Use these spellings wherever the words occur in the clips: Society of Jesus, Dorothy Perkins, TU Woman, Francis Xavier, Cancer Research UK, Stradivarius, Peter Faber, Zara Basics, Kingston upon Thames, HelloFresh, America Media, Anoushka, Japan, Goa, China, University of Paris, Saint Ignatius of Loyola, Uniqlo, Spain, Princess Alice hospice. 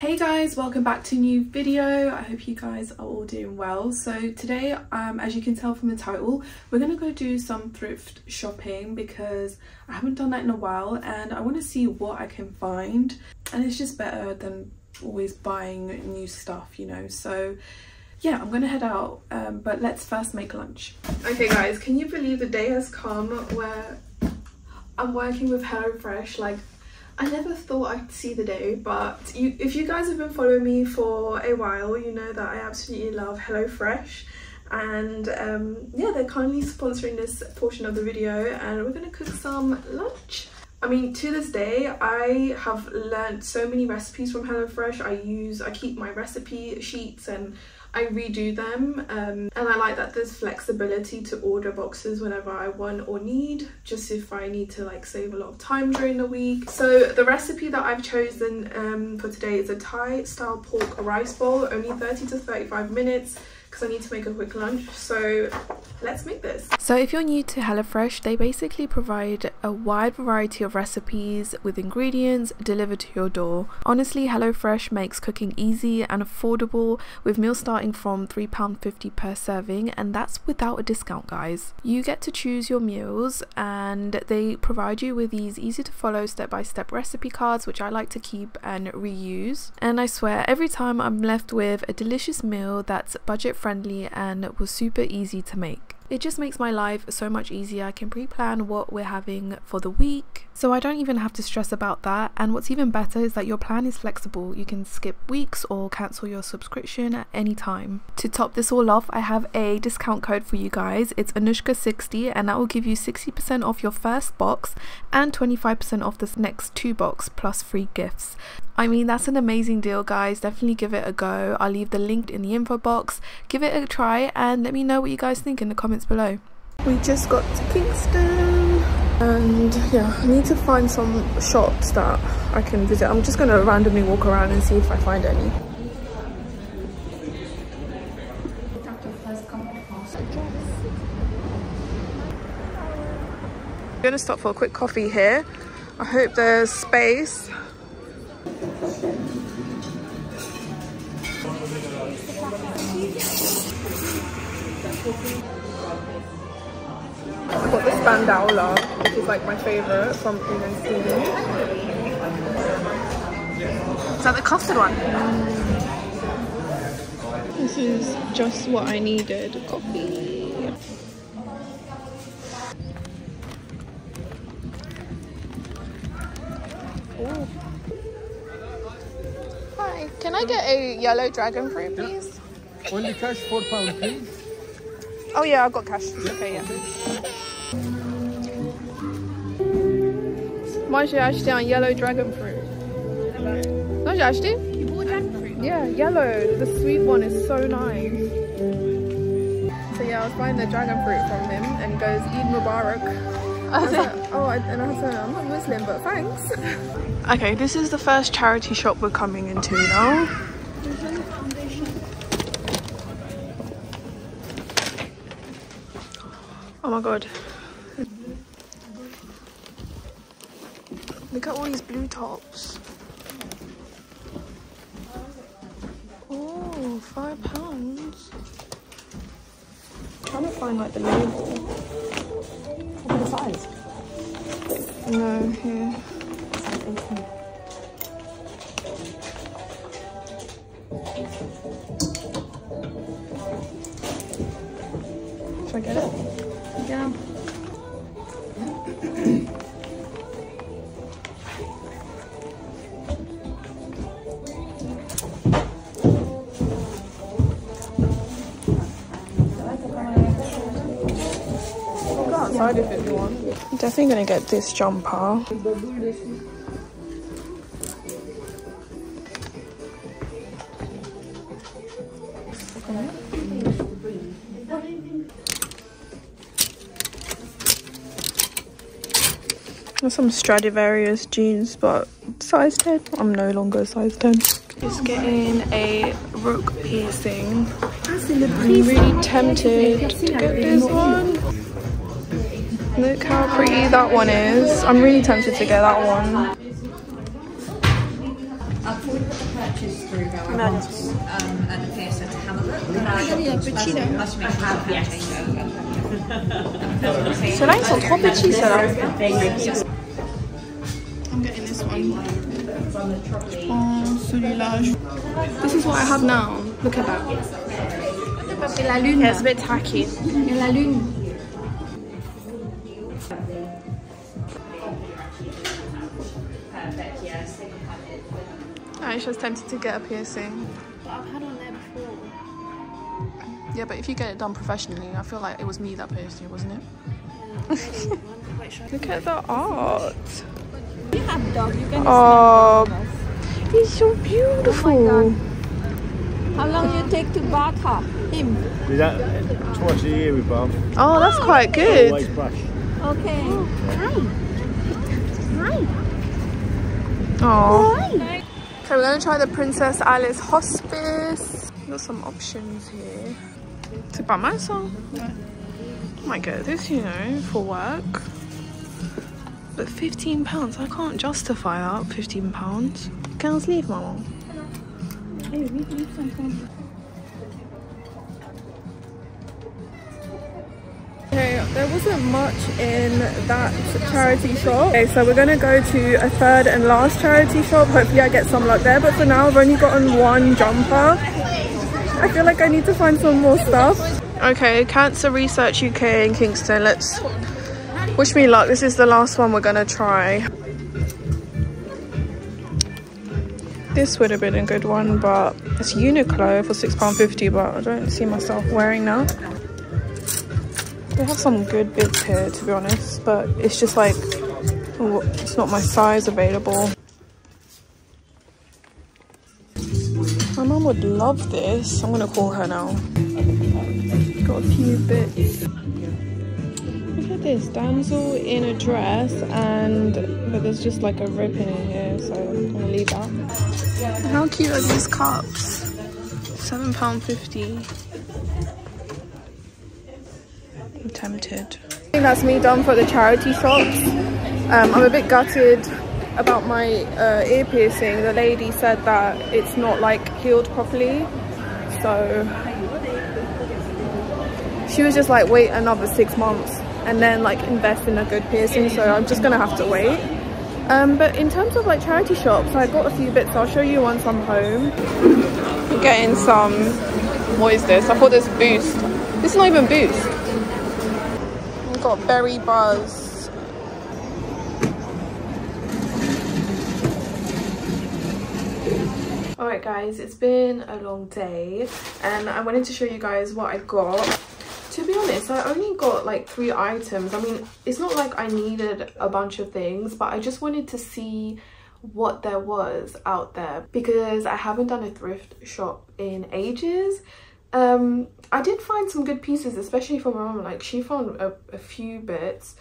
Hey guys, welcome back to a new video. I hope you guys are all doing well. So today, as you can tell from the title, we're gonna go do some thrift shopping because I haven't done that in a while and I want to see what I can find, and it's just better than always buying new stuff, you know. So yeah, I'm gonna head out, but let's first make lunch. Okay guys, can you believe the day has come where I'm working with HelloFresh? Like, I never thought I'd see the day, but if you guys have been following me for a while, you know that I absolutely love HelloFresh, and yeah, they're kindly sponsoring this portion of the video, and we're gonna cook some lunch. I mean, to this day, I have learned so many recipes from HelloFresh. I keep my recipe sheets and I redo them, and I like that there's flexibility to order boxes whenever I want or need, just if I need to like save a lot of time during the week. So the recipe that I've chosen for today is a Thai style pork rice bowl, only 30 to 35 minutes because I need to make a quick lunch, so let's make this. So if you're new to HelloFresh, they basically provide a wide variety of recipes with ingredients delivered to your door. Honestly, HelloFresh makes cooking easy and affordable, with meals starting from £3.50 per serving, and that's without a discount, guys. You get to choose your meals and they provide you with these easy to follow step-by-step recipe cards, which I like to keep and reuse, and I swear every time I'm left with a delicious meal that's budget friendly and was super easy to make. It just makes my life so much easier. I can pre-plan what we're having for the week, so I don't even have to stress about that. And what's even better is that your plan is flexible. You can skip weeks or cancel your subscription at any time. To top this all off, I have a discount code for you guys. It's Anoushka60, and that will give you 60% off your first box and 25% off this next two box, plus free gifts. I mean, that's an amazing deal, guys. Definitely give it a go. I'll leave the link in the info box. Give it a try and let me know what you guys think in the comments below. We just got to Kingston, and yeah, I need to find some shops that I can visit. I'm just going to randomly walk around and see if I find any. I'm going to stop for a quick coffee here. I hope there's space. I got this bandola, which is like my favourite from Uniqlo. Is that the custard one? This is just what I needed. Coffee. Ooh. Hi, can I get a yellow dragon fruit, please? Only cash, £4, please. Oh yeah, I've got cash. Okay, yeah. Why should I actually on yellow dragon fruit? No, you actually? You bought dragon fruit? Yeah, yellow. The sweet one is so nice. So yeah, I was buying the dragon fruit from him, and he goes, Eid Mubarak. I was like, oh, and I said, I'm not Muslim, but thanks. Okay, this is the first charity shop we're coming into now. Oh my god. Look at all these blue tops. Oh, £5. I'm trying to find like the label. What the size? No, here. Should I get it? Yeah. Go outside if you want. I'm definitely gonna get this jumper. Some Stradivarius jeans, but size 10. I'm no longer size 10. Just getting a rook piercing. I'm really tempted to get this one. Look how pretty that one is. I'm really tempted to get that one. matches through though. I want at the theatre to have a look. Ceux-là, ils sont trop petits, ceux-là. I'm getting this one. Je prends celui-là. This is what I have now. Look at that. C'est la lune. It's a bit tacky. Et la lune. Aisha's tempted to get a piercing. But I've had one there before. Yeah, but if you get it done professionally, I feel like it was me that pierced you, wasn't it? Yeah, look at the art. You have a dog, you can he's so beautiful. Oh my God. How long do you take to bath him? Twice a year we bath. Oh, that's quite good. Okay. Hi. So we're going to try the Princess Alice hospice. Got some options here. C'est pas mal ça? Yeah. I might get this, you know, for work. But £15, I can't justify that. £15. Can I leave, Mama? Hey, we can leave something. Okay, there wasn't much in that charity shop. Okay, so we're gonna go to a third and last charity shop. Hopefully I get some luck there, but for now I've only gotten one jumper. I feel like I need to find some more stuff. Okay, Cancer Research UK in Kingston. Let's wish me luck. This is the last one we're gonna try. This would have been a good one, but it's Uniqlo for £6.50, but I don't see myself wearing that. They have some good bits here, to be honest, but it's just like, it's not my size available. My mum would love this. I'm gonna call her now. Got a few bits. Look at this, damsel in a dress, but there's just like a rip in it here, so I'm gonna leave that. How cute are these cups? £7.50. Tempted. I think that's me done for the charity shops. I'm a bit gutted about my ear piercing. The lady said that it's not like healed properly, so she was just like, wait another 6 months and then like invest in a good piercing, so I'm just gonna have to wait. But in terms of like charity shops, I got a few bits. I'll show you once I'm home. I'm getting some, what is this? I thought this Boost. It's not even Boost. Got berry bars. Alright guys, it's been a long day and I wanted to show you guys what I got. To be honest, I only got like 3 items. I mean, it's not like I needed a bunch of things, but I just wanted to see what there was out there because I haven't done a thrift shop in ages. I did find some good pieces, especially for my mum. Like, she found a few bits,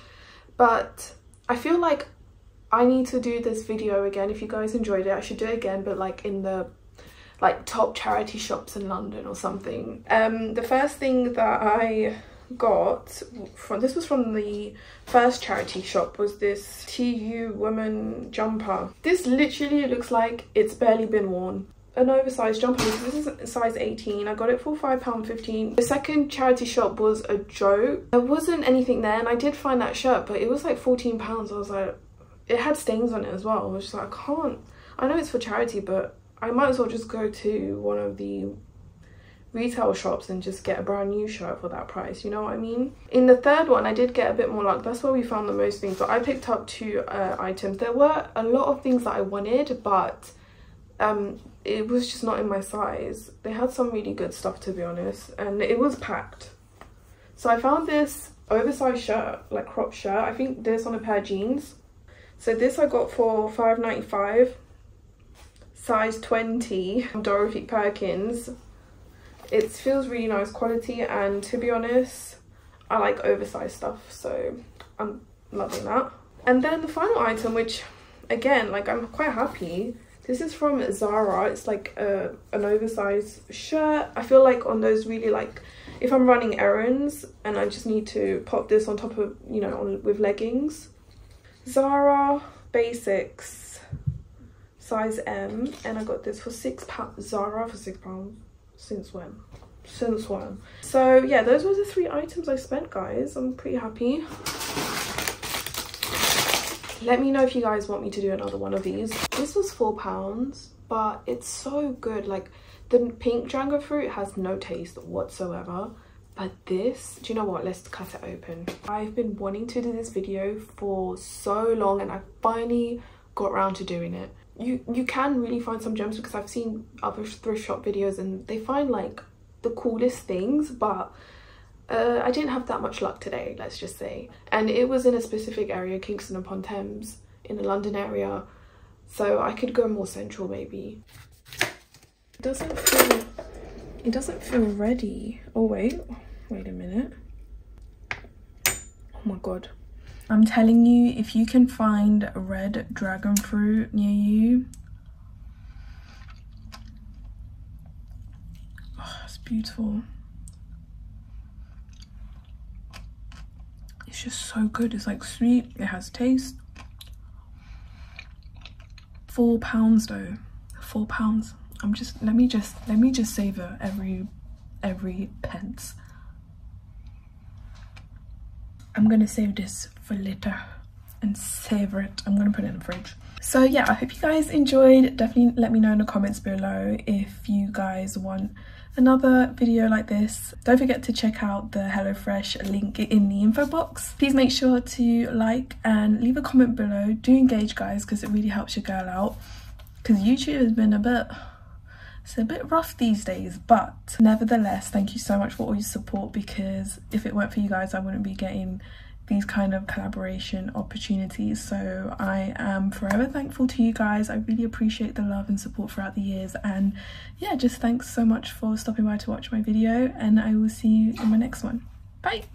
but I feel like I need to do this video again. If you guys enjoyed it, I should do it again, but like in the like top charity shops in London or something. The first thing that I got from this was from the first charity shop was this TU Woman jumper. This literally looks like it's barely been worn. An oversized jumper. This is size 18. I got it for £5.15. The second charity shop was a joke. There wasn't anything there, and I did find that shirt, but it was like £14. I was like, it had stains on it as well. I was just like, I can't. I know it's for charity, but I might as well just go to one of the retail shops and just get a brand new shirt for that price, you know what I mean? In the third one, I did get a bit more luck. That's where we found the most things. But I picked up 2 items. There were a lot of things that I wanted, but it was just not in my size. They had some really good stuff, to be honest, and it was packed. So I found this oversized shirt, like crop shirt. I think this on a pair of jeans. So this I got for £5.95, size 20, from Dorothy Perkins. It feels really nice quality, and to be honest, I like oversized stuff, so I'm loving that. And then the final item, which again, like, I'm quite happy. This is from Zara. It's like an oversized shirt. I feel like on those really, like, if I'm running errands and I just need to pop this on top of, you know, with leggings. Zara Basics. size M, and I got this for £6, Zara for £6. Since when? So yeah, those were the three items I spent, guys. I'm pretty happy. Let me know if you guys want me to do another one of these. This was £4, but it's so good. Like, the pink Django fruit has no taste whatsoever, but this, do you know what, let's cut it open. I've been wanting to do this video for so long, and I finally got around to doing it. You can really find some gems, because I've seen other thrift shop videos and they find like the coolest things, but I didn't have that much luck today, let's just say. And it was in a specific area, Kingston upon Thames, in the London area, so I could go more central maybe. It doesn't feel ready. Oh wait a minute, oh my god. I'm telling you, if you can find red dragon fruit near you, oh, it's beautiful. It's just so good. It's like sweet, it has taste. £4 though, £4. I'm just, let me just savor every pence. I'm gonna save this for later and savor it. I'm gonna put it in the fridge. So yeah, I hope you guys enjoyed. Definitely let me know in the comments below if you guys want another video like this. Don't forget to check out the HelloFresh link in the info box. Please make sure to like and leave a comment below. Do engage, guys, because it really helps your girl out, because YouTube has been a bit rough these days, but nevertheless, thank you so much for all your support, because if it weren't for you guys, I wouldn't be getting these kind of collaboration opportunities. So I am forever thankful to you guys. I really appreciate the love and support throughout the years, and yeah, just thanks so much for stopping by to watch my video, and I will see you in my next one. Bye.